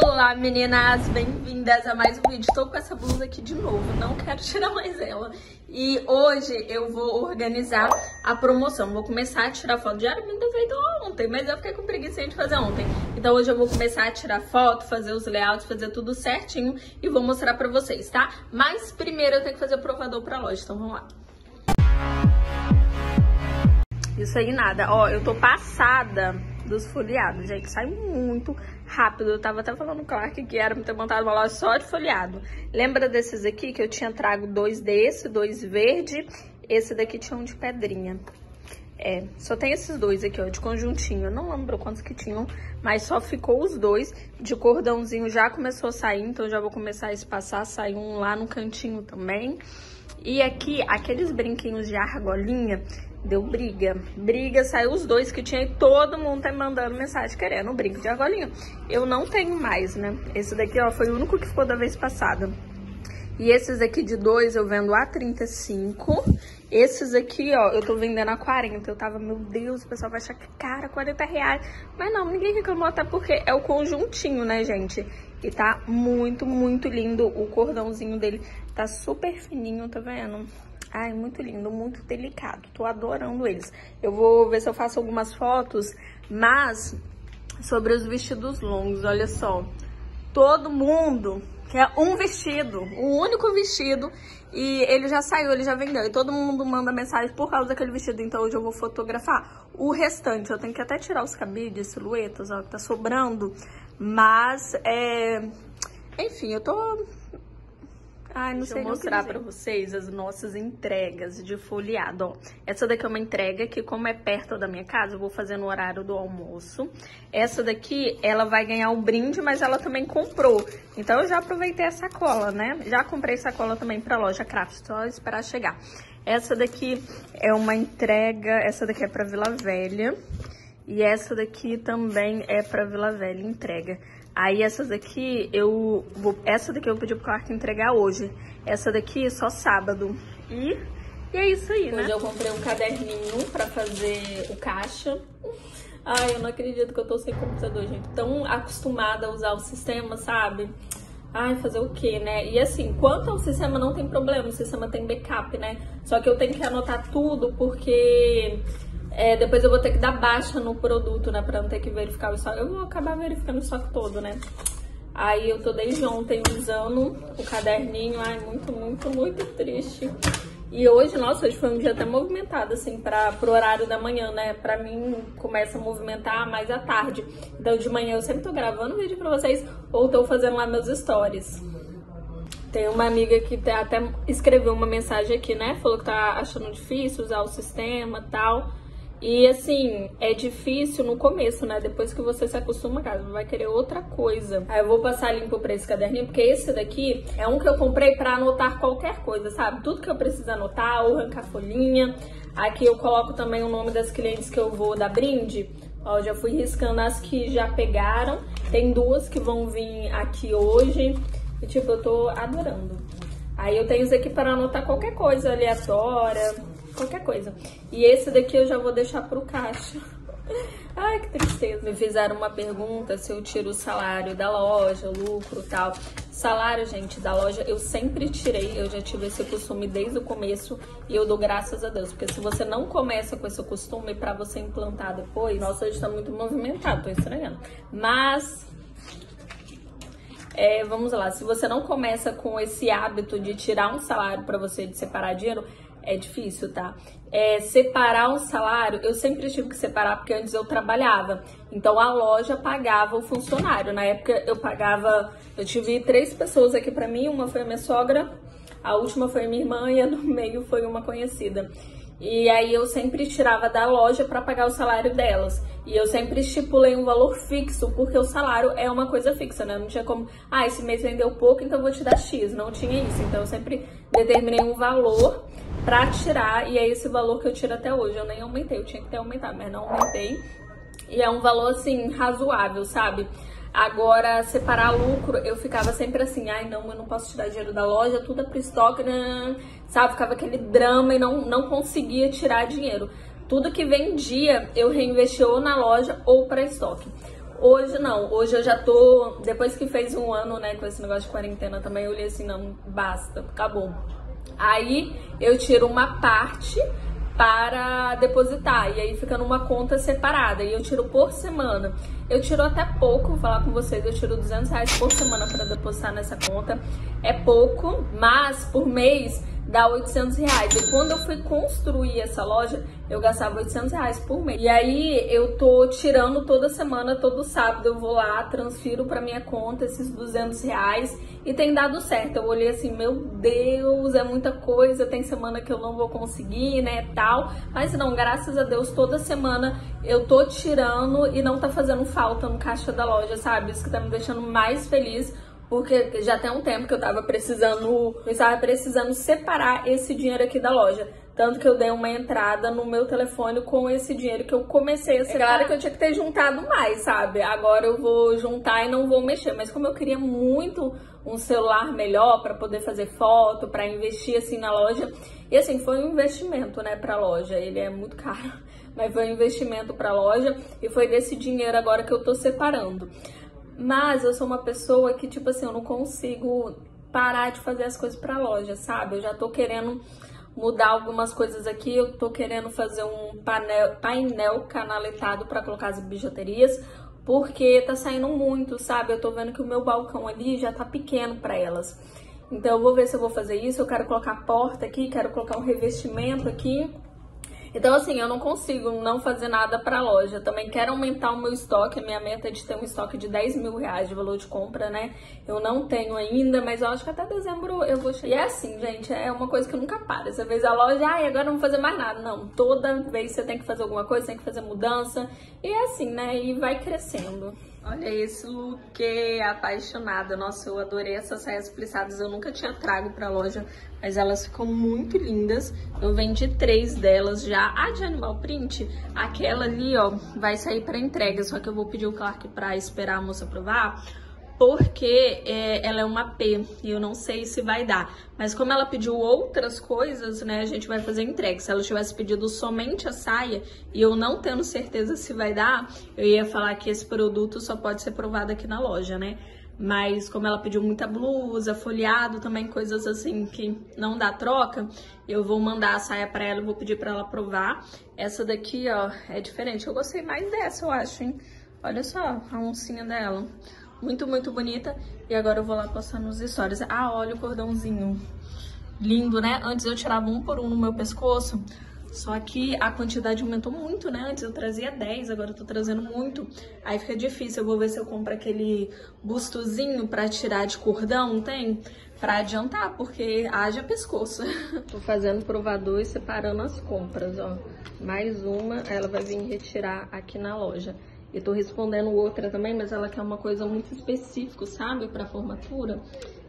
Olá meninas, bem-vindas a mais um vídeo. Tô com essa blusa aqui de novo, não quero tirar mais ela. E hoje eu vou organizar a promoção. Vou começar a tirar foto diária, não ter feito ontem, mas eu fiquei com preguiça de fazer ontem. Então hoje eu vou começar a tirar foto, fazer os layouts, fazer tudo certinho e vou mostrar pra vocês, tá? Mas primeiro eu tenho que fazer o provador pra loja, então vamos lá. Isso aí nada, ó, eu tô passada dos folheados, gente, sai muito rápido. Eu tava até falando com o Clark que era pra ter montado uma loja só de folheado. Lembra desses aqui que eu tinha trago dois desse, dois verde. Esse daqui tinha um de pedrinha. É, só tem esses dois aqui, ó, de conjuntinho. Eu não lembro quantos que tinham, mas só ficou os dois. De cordãozinho já começou a sair, então já vou começar a espaçar. Saiu um lá no cantinho também. E aqui, aqueles brinquinhos de argolinha, deu briga. Briga, saiu os dois que tinha e todo mundo tá mandando mensagem querendo um brinco de argolinha. Eu não tenho mais, né? Esse daqui, ó, foi o único que ficou da vez passada. E esses aqui de dois eu vendo a 35. Esses aqui, ó, eu tô vendendo a 40. Eu tava, meu Deus, o pessoal vai achar que cara, 40 reais. Mas não, ninguém reclamou, até porque é o conjuntinho, né, gente? E tá muito, muito lindo. O cordãozinho dele tá super fininho, tá vendo? Ai, muito lindo, muito delicado. Tô adorando eles. Eu vou ver se eu faço algumas fotos, mas sobre os vestidos longos, olha só. Todo mundo quer um vestido, um único vestido, e ele já saiu, ele já vendeu. E todo mundo manda mensagem por causa daquele vestido, então hoje eu vou fotografar o restante. Eu tenho que até tirar os cabides, silhuetas, ó, que tá sobrando. Mas, enfim, eu tô... Ai, não sei mostrar pra vocês as nossas entregas de folheado, ó. Essa daqui é uma entrega que, como é perto da minha casa, eu vou fazer no horário do almoço. Essa daqui, ela vai ganhar um brinde, mas ela também comprou. Então, eu já aproveitei a sacola, né? Já comprei sacola também pra loja Craft, só esperar chegar. Essa daqui é uma entrega, essa daqui é pra Vila Velha. E essa daqui também é pra Vila Velha, entrega. Aí essas daqui, essa daqui eu pedi pro Clark entregar hoje. Essa daqui só sábado. E é isso aí, né? Hoje eu comprei um caderninho pra fazer o caixa. Ai, eu não acredito que eu tô sem computador, gente. Tão acostumada a usar o sistema, sabe? Ai, fazer o quê, né? E assim, quanto ao sistema não tem problema, o sistema tem backup, né? Só que eu tenho que anotar tudo porque... depois eu vou ter que dar baixa no produto, né? Pra não ter que verificar o estoque. Eu vou acabar verificando o estoque todo, né? Aí eu tô desde ontem usando o caderninho. Ai, muito, muito, muito triste. E hoje, nossa, hoje foi um dia até movimentado, assim, pro horário da manhã, né? Pra mim, começa a movimentar mais à tarde. Então, de manhã eu sempre tô gravando vídeo pra vocês ou tô fazendo lá meus stories. Tem uma amiga que até escreveu uma mensagem aqui, né? Falou que tá achando difícil usar o sistema e tal. E assim, é difícil no começo, né? Depois que você se acostuma, cara, vai querer outra coisa. Aí eu vou passar limpo pra esse caderninho, porque esse daqui é um que eu comprei pra anotar qualquer coisa, sabe? Tudo que eu preciso anotar, ou arrancar folhinha. Aqui eu coloco também o nome das clientes que eu vou dar brinde. Ó, já fui riscando as que já pegaram. Tem duas que vão vir aqui hoje. E tipo, eu tô adorando. Aí eu tenho isso aqui pra anotar qualquer coisa aleatória, qualquer coisa. E esse daqui eu já vou deixar pro caixa. Ai, que tristeza. Me fizeram uma pergunta se eu tiro o salário da loja, o lucro e tal. Salário, gente, da loja eu sempre tirei. Eu já tive esse costume desde o começo e eu dou graças a Deus. Porque se você não começa com esse costume pra você implantar depois... Nossa, hoje tá muito movimentado, tô estranhando. Mas... vamos lá. Se você não começa com esse hábito de tirar um salário pra você, de separar dinheiro... É difícil, tá? Separar um salário, eu sempre tive que separar porque antes eu trabalhava. Então a loja pagava o funcionário. Na época eu pagava... Eu tive três pessoas aqui pra mim. Uma foi a minha sogra, a última foi a minha irmã e a do meio foi uma conhecida. E aí eu sempre tirava da loja pra pagar o salário delas. E eu sempre estipulei um valor fixo, porque o salário é uma coisa fixa, né? Não tinha como, ah, esse mês vendeu pouco, então eu vou te dar X. Não tinha isso. Então eu sempre determinei um valor pra tirar, e é esse valor que eu tiro até hoje. Eu nem aumentei, eu tinha que ter aumentado, mas não aumentei. E é um valor, assim, razoável, sabe? Agora, separar lucro, eu ficava sempre assim, ai, não, eu não posso tirar dinheiro da loja, tudo é pro estoque, sabe? Ficava aquele drama e não conseguia tirar dinheiro. Tudo que vendia, eu reinvestia ou na loja ou pra estoque. Hoje não, hoje eu já tô, depois que fez um ano, né, com esse negócio de quarentena também, eu li assim, não, basta, acabou. Aí eu tiro uma parte para depositar, e aí fica numa conta separada, e eu tiro por semana. Eu tiro até pouco, vou falar com vocês, eu tiro R$200 por semana para depositar nessa conta. É pouco, mas por mês dá R$800. E quando eu fui construir essa loja, eu gastava R$800 por mês. E aí eu tô tirando toda semana, todo sábado eu vou lá, transfiro pra minha conta esses R$200 e tem dado certo. Eu olhei assim, meu Deus, é muita coisa, tem semana que eu não vou conseguir, né, tal. Mas não, graças a Deus, toda semana eu tô tirando e não tá fazendo falta no caixa da loja, sabe? Isso que tá me deixando mais feliz. Porque já tem um tempo que eu estava precisando separar esse dinheiro aqui da loja. Tanto que eu dei uma entrada no meu telefone com esse dinheiro que eu comecei a separar. É claro que eu tinha que ter juntado mais, sabe? Agora eu vou juntar e não vou mexer. Mas como eu queria muito um celular melhor para poder fazer foto, para investir assim na loja. E assim, foi um investimento, né, pra loja. Ele é muito caro, mas foi um investimento pra loja. E foi desse dinheiro agora que eu tô separando. Mas eu sou uma pessoa que, tipo assim, eu não consigo parar de fazer as coisas pra loja, sabe? Eu já tô querendo mudar algumas coisas aqui, eu tô querendo fazer um painel canaletado pra colocar as bijuterias, porque tá saindo muito, sabe? Eu tô vendo que o meu balcão ali já tá pequeno pra elas. Então eu vou ver se eu vou fazer isso, eu quero colocar porta aqui, quero colocar um revestimento aqui. Então, assim, eu não consigo não fazer nada pra loja. Também quero aumentar o meu estoque. A minha meta é de ter um estoque de R$10 mil de valor de compra, né? Eu não tenho ainda, mas eu acho que até dezembro eu vou chegar. E é assim, gente, é uma coisa que nunca para. Você fez a loja, ah, e agora não vou fazer mais nada. Não, toda vez você tem que fazer alguma coisa, tem que fazer mudança. E é assim, né? E vai crescendo. Olha esse look, apaixonada. Nossa, eu adorei essas saias plissadas. Eu nunca tinha trago pra loja, mas elas ficam muito lindas. Eu vendi 3 delas já. A de animal print, aquela ali, ó, vai sair pra entrega. Só que eu vou pedir o Clark pra esperar a moça provar, porque ela é uma P e eu não sei se vai dar. Mas como ela pediu outras coisas, né, a gente vai fazer entrega. Se ela tivesse pedido somente a saia e eu não tendo certeza se vai dar, eu ia falar que esse produto só pode ser provado aqui na loja, né? Mas como ela pediu muita blusa, folheado também, coisas assim que não dá troca, eu vou mandar a saia pra ela e vou pedir pra ela provar. Essa daqui, ó, é diferente. Eu gostei mais dessa, eu acho, hein? Olha só a oncinha dela. Muito, muito bonita. E agora eu vou lá postar nos stories. Ah, olha o cordãozinho. Lindo, né? Antes eu tirava um por um no meu pescoço. Só que a quantidade aumentou muito, né? Antes eu trazia 10, agora eu tô trazendo muito. Aí fica difícil. Eu vou ver se eu compro aquele bustozinho pra tirar de cordão, tem? Pra adiantar, porque haja pescoço. Tô fazendo provador e separando as compras, ó. Mais uma, ela vai vir retirar aqui na loja. Eu tô respondendo outra também, mas ela quer uma coisa muito específica, sabe? Pra formatura.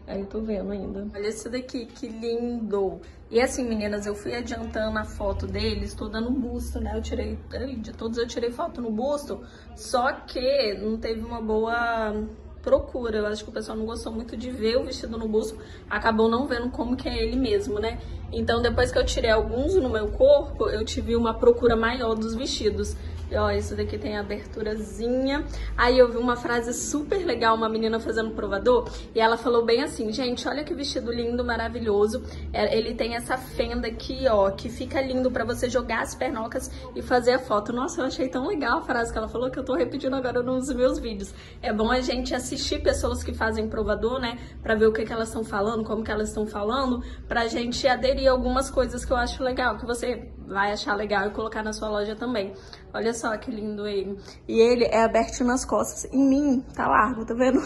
Aí eu tô vendo ainda. Olha esse daqui, que lindo! E assim, meninas, eu fui adiantando a foto deles, tô dando busto, né? Eu tirei, de todos eu tirei foto no busto, só que não teve uma boa procura. Eu acho que o pessoal não gostou muito de ver o vestido no busto, acabou não vendo como que é ele mesmo, né? Então depois que eu tirei alguns no meu corpo, eu tive uma procura maior dos vestidos. E, ó, esse daqui tem aberturazinha. Aí eu vi uma frase super legal, uma menina fazendo provador, e ela falou bem assim, gente, olha que vestido lindo, maravilhoso. Ele tem essa fenda aqui, ó, que fica lindo pra você jogar as pernocas e fazer a foto. Nossa, eu achei tão legal a frase que ela falou que eu tô repetindo agora nos meus vídeos. É bom a gente assistir pessoas que fazem provador, né, pra ver o que elas estão falando, como que elas estão falando, pra gente aderir a algumas coisas que eu acho legal, que você vai achar legal e colocar na sua loja também. Olha só que lindo ele. E ele é aberto nas costas. Em mim, tá largo, tá vendo?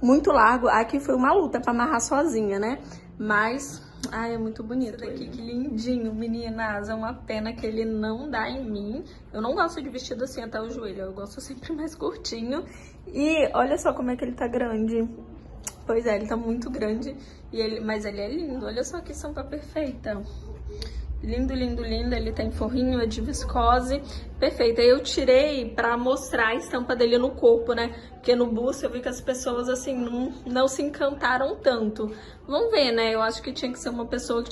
Muito largo. Aqui foi uma luta pra amarrar sozinha, né? Mas, ai, é muito bonito. Esse daqui, que lindinho, meninas. É uma pena que ele não dá em mim. Eu não gosto de vestido assim até o joelho. Eu gosto sempre mais curtinho. E olha só como é que ele tá grande. Pois é, ele tá muito grande. E ele... Mas ele é lindo. Olha só que estampa perfeita. Lindo, lindo, lindo. Ele tem forrinho, é de viscose. Perfeito. Aí eu tirei pra mostrar a estampa dele no corpo, né? Porque no busto eu vi que as pessoas, assim, não se encantaram tanto. Vamos ver, né? Eu acho que tinha que ser uma pessoa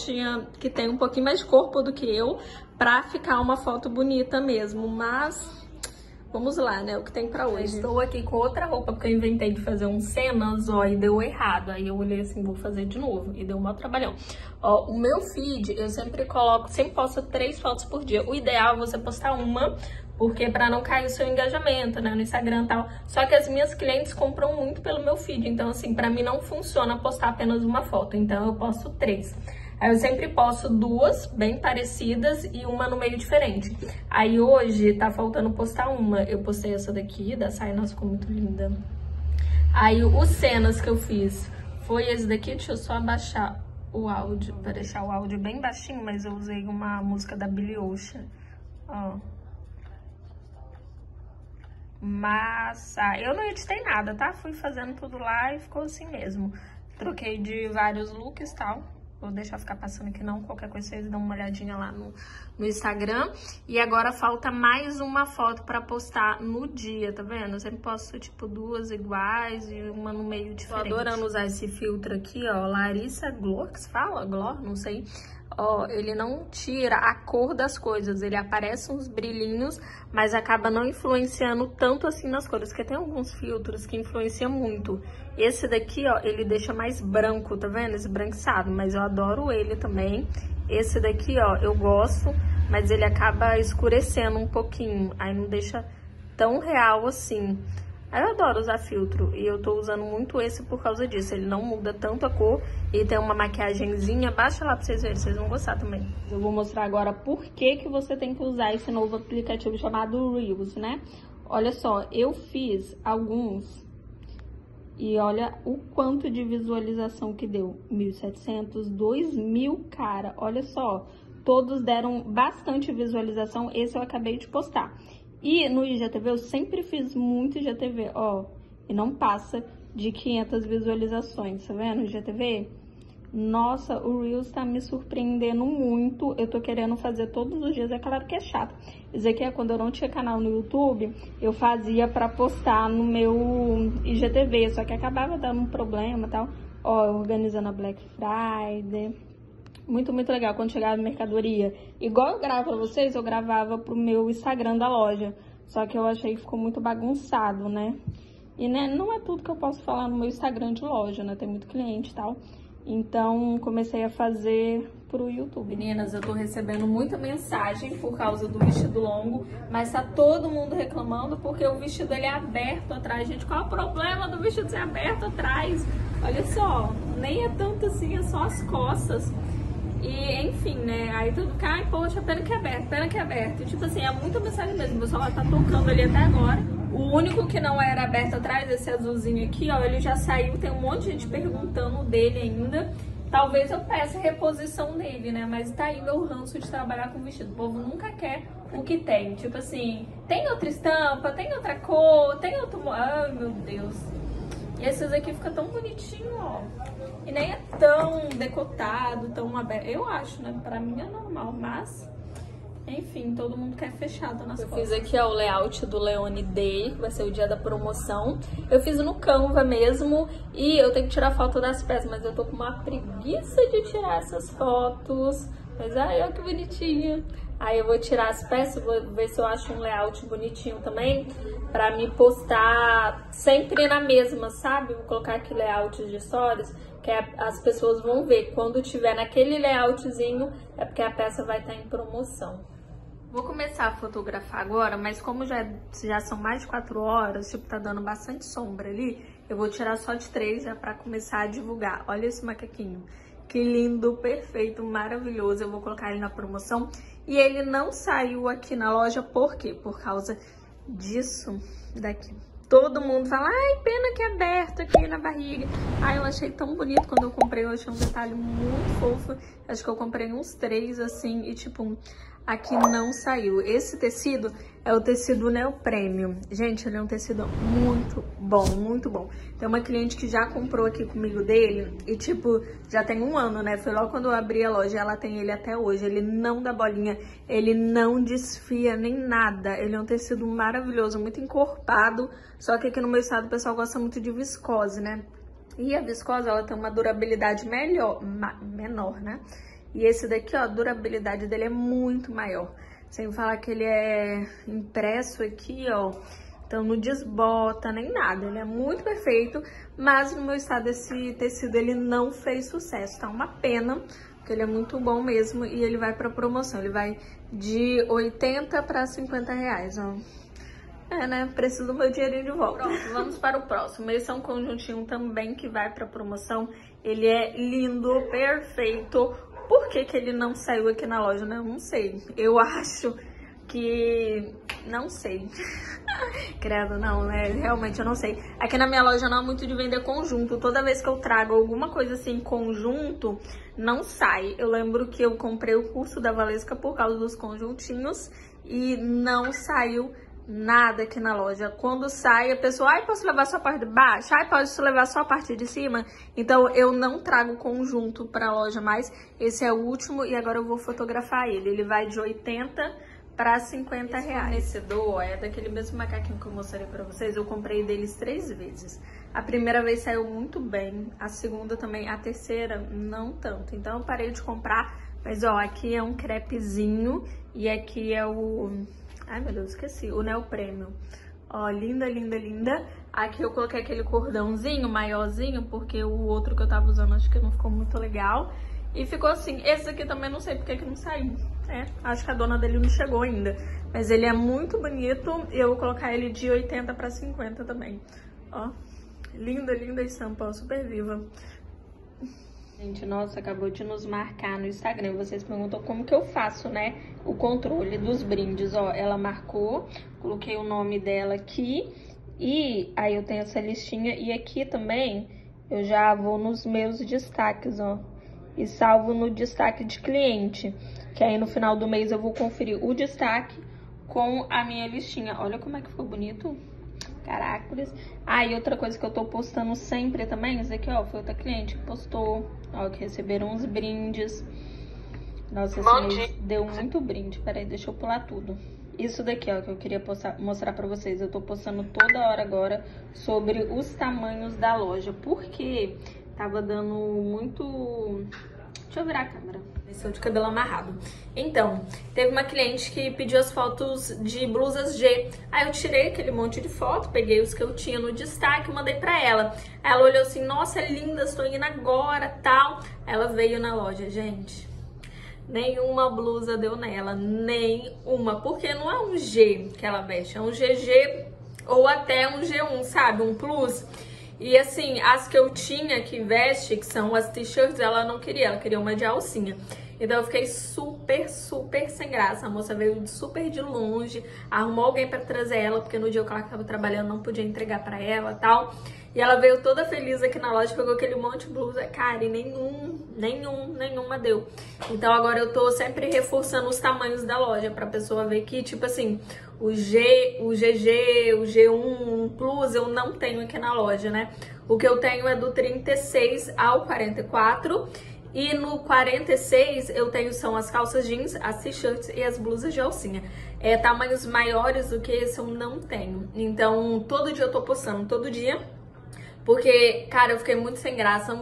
que tem um pouquinho mais de corpo do que eu pra ficar uma foto bonita mesmo. Mas Vamos lá, né? O que tem pra hoje? Eu estou aqui com outra roupa, porque eu inventei de fazer um cenas, ó, e deu errado. Aí eu olhei assim, vou fazer de novo, e deu um maior trabalhão. Ó, o meu feed, eu sempre coloco, sempre posto 3 fotos por dia. O ideal é você postar uma, porque pra não cair o seu engajamento, né, no Instagram e tal. Só que as minhas clientes compram muito pelo meu feed, então assim, pra mim não funciona postar apenas uma foto, então eu posto 3. Aí eu sempre posto 2 bem parecidas e uma no meio diferente. Aí hoje tá faltando postar uma. Eu postei essa daqui, da saia, nossa, ficou muito linda. Aí os cenas que eu fiz foi esse daqui, deixa eu só abaixar o áudio. Vou deixar o áudio bem baixinho, mas eu usei uma música da Billie Ocean, ó. Massa, eu não editei nada, tá? Fui fazendo tudo lá e ficou assim mesmo. Troquei de vários looks e tal. Vou deixar ficar passando aqui não, qualquer coisa vocês dão uma olhadinha lá no Instagram. E agora falta mais uma foto pra postar no dia, tá vendo? Eu sempre posto, tipo, 2 iguais e uma no meio diferente. Tô adorando usar esse filtro aqui, ó, Larissa Glor, que se fala? Glor? Não sei. Ó, ele não tira a cor das coisas, ele aparece uns brilhinhos, mas acaba não influenciando tanto assim nas cores, porque tem alguns filtros que influenciam muito. Esse daqui, ó, ele deixa mais branco, tá vendo? Esbranquiçado, mas eu adoro ele também. Esse daqui, ó, eu gosto, mas ele acaba escurecendo um pouquinho, aí não deixa tão real assim. Eu adoro usar filtro e eu tô usando muito esse por causa disso. Ele não muda tanto a cor e tem uma maquiagenzinha. Baixa lá pra vocês verem, vocês vão gostar também. Eu vou mostrar agora por que que você tem que usar esse novo aplicativo chamado Reels, né? Olha só, eu fiz alguns e olha o quanto de visualização que deu. 1.700, 2.000, cara, olha só. Todos deram bastante visualização, esse eu acabei de postar. E no IGTV, eu sempre fiz muito IGTV, ó, e não passa de 500 visualizações, tá vendo? IGTV, nossa, o Reels tá me surpreendendo muito, eu tô querendo fazer todos os dias, é claro que é chato. Isso aqui é quando eu não tinha canal no YouTube, eu fazia pra postar no meu IGTV, só que acabava dando um problema e tal, ó, organizando a Black Friday... Muito, muito legal quando chegava a mercadoria. Igual eu gravo pra vocês, eu gravava pro meu Instagram da loja. Só que eu achei que ficou muito bagunçado, né? E né, não é tudo que eu posso falar no meu Instagram de loja, né? Tem muito cliente e tal. Então, comecei a fazer pro YouTube. Meninas, eu tô recebendo muita mensagem por causa do vestido longo, mas tá todo mundo reclamando porque o vestido, ele é aberto atrás. Gente, qual é o problema do vestido ser aberto atrás? Olha só, nem é tanto assim, é só as costas. E, enfim, né, aí tudo cai, poxa, pena que é aberto, tipo assim, é muita mensagem mesmo, o pessoal tá tocando ali até agora. O único que não era aberto atrás, esse azulzinho aqui, ó, ele já saiu, tem um monte de gente perguntando dele ainda. Talvez eu peça reposição dele, né, mas tá aí meu ranço de trabalhar com vestido, o povo nunca quer o que tem, tipo assim, tem outra estampa, tem outra cor, tem outro... Ai, meu Deus. E esses aqui ficam tão bonitinhos, ó. E nem é tão decotado, tão aberto. Eu acho, né? Pra mim é normal, mas... Enfim, todo mundo quer fechado nas fotos. Eu fiz aqui, ó, o layout do Leone Day, que vai ser o dia da promoção. Eu fiz no Canva mesmo e eu tenho que tirar foto das peças, mas eu tô com uma preguiça de tirar essas fotos. Mas, ai, olha que bonitinho. Aí eu vou tirar as peças, vou ver se eu acho um layout bonitinho também, pra me postar sempre na mesma, sabe? Vou colocar aqui layout de stories, que as pessoas vão ver. Quando tiver naquele layoutzinho, é porque a peça vai estar em promoção. Vou começar a fotografar agora, mas como já são mais de 4 horas, tipo, tá dando bastante sombra ali, eu vou tirar só de 3 já pra começar a divulgar. Olha esse macaquinho. Que lindo, perfeito, maravilhoso. Eu vou colocar ele na promoção. E ele não saiu aqui na loja, por quê? Por causa disso daqui. Todo mundo fala, ai, pena que é aberto aqui na barriga. Ai, eu achei tão bonito quando eu comprei, eu achei um detalhe muito fofo. Acho que eu comprei uns 3, assim, e tipo, aqui não saiu. Esse tecido é o tecido Neo Premium. Gente, ele é um tecido muito bom, muito bom. Tem uma cliente que já comprou aqui comigo dele e, tipo, já tem 1 ano, né? Foi logo quando eu abri a loja, ela tem ele até hoje. Ele não dá bolinha, ele não desfia nem nada. Ele é um tecido maravilhoso, muito encorpado. Só que aqui no meu estado o pessoal gosta muito de viscose, né? E a viscose, ela tem uma durabilidade menor, né? E esse daqui, ó, a durabilidade dele é muito maior. Sem falar que ele é impresso aqui, ó. Então não desbota nem nada, ele é muito perfeito, mas no meu estado esse tecido ele não fez sucesso, tá? Uma pena, porque ele é muito bom mesmo e ele vai pra promoção, ele vai de 80 pra 50 reais, ó. É, né? Preciso do meu dinheirinho de volta. Pronto, vamos para o próximo. Esse é um conjuntinho também que vai pra promoção, ele é lindo, perfeito. Por que que ele não saiu aqui na loja, né? Eu não sei, eu acho que... não sei. Credo, não, né? Realmente eu não sei. Aqui na minha loja não é muito de vender conjunto. Toda vez que eu trago alguma coisa assim, conjunto, não sai. Eu lembro que eu comprei o curso da Valesca por causa dos conjuntinhos e não saiu nada aqui na loja. Quando sai, a pessoa, ai, posso levar só a parte de baixo? Ai, posso levar só a parte de cima? Então, eu não trago conjunto pra loja mais. Esse é o último e agora eu vou fotografar ele. Ele vai de 80... pra 50 reais. Esse fornecedor é daquele mesmo macaquinho que eu mostrei pra vocês. Eu comprei deles 3 vezes. A primeira vez saiu muito bem. A segunda também. A terceira, não tanto. Então eu parei de comprar. Mas, ó, aqui é um crepezinho. E aqui é o... ai, meu Deus, esqueci. O Neo Premium. Ó, linda, linda, linda. Aqui eu coloquei aquele cordãozinho maiorzinho, porque o outro que eu tava usando acho que não ficou muito legal. E ficou assim. Esse aqui também não sei porque que não saiu. É, acho que a dona dele não chegou ainda. Mas ele é muito bonito. E eu vou colocar ele de 80 pra 50 também. Ó, linda, linda estampa, ó, super viva. Gente, nossa, acabou de nos marcar no Instagram. Vocês perguntam como que eu faço, né? O controle dos brindes, ó. Ela marcou, coloquei o nome dela aqui. E aí eu tenho essa listinha. E aqui também eu já vou nos meus destaques, ó. E salvo no destaque de cliente, que aí no final do mês eu vou conferir o destaque com a minha listinha. Olha como é que ficou bonito. Caracoles. Ah, e outra coisa que eu tô postando sempre também, isso aqui, ó, foi outra cliente que postou, ó, que receberam uns brindes. Nossa, esse mês deu muito brinde. Peraí, deixa eu pular tudo. Isso daqui, ó, que eu queria mostrar pra vocês. Eu tô postando toda hora agora sobre os tamanhos da loja, porque... tava dando muito... deixa eu virar a câmera. Esse é o de cabelo amarrado. Então, teve uma cliente que pediu as fotos de blusas G. Aí eu tirei aquele monte de foto, peguei os que eu tinha no destaque e mandei pra ela. Aí ela olhou assim, nossa, linda, estou indo agora, tal. Aí ela veio na loja, gente. Nenhuma blusa deu nela, nenhuma. Porque não é um G que ela veste, é um GG ou até um G1, sabe? Um plus. E assim, as que eu tinha que veste, que são as t-shirts, ela não queria, ela queria uma de alcinha. Então eu fiquei super, super sem graça. A moça veio super de longe, arrumou alguém pra trazer ela, porque no dia que ela tava trabalhando não podia entregar pra ela e tal. E ela veio toda feliz aqui na loja, pegou aquele monte de blusa, cara, e nenhuma deu. Então agora eu tô sempre reforçando os tamanhos da loja pra pessoa ver que, tipo assim, o G, o GG, o G1, o Plus eu não tenho aqui na loja, né? O que eu tenho é do 36 ao 44. E no 46 eu tenho são as calças jeans, as t-shirts e as blusas de alcinha. É, tamanhos maiores do que esse eu não tenho. Então todo dia eu tô postando, todo dia. Porque, cara, eu fiquei muito sem graça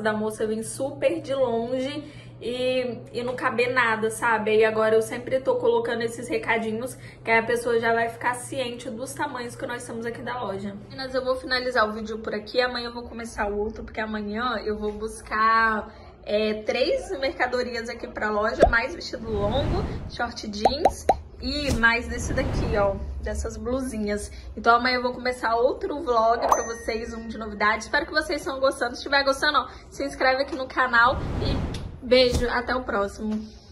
da moça vir super de longe e não caber nada, sabe? E agora eu sempre tô colocando esses recadinhos, que aí a pessoa já vai ficar ciente dos tamanhos que nós temos aqui da loja. Meninas, eu vou finalizar o vídeo por aqui, amanhã eu vou começar o outro, porque amanhã eu vou buscar 3 mercadorias aqui pra loja, mais vestido longo, short jeans... e mais desse daqui, ó, dessas blusinhas. Então amanhã eu vou começar outro vlog pra vocês, um de novidade. Espero que vocês estão gostando. Se estiver gostando, ó, se inscreve aqui no canal e beijo, até o próximo.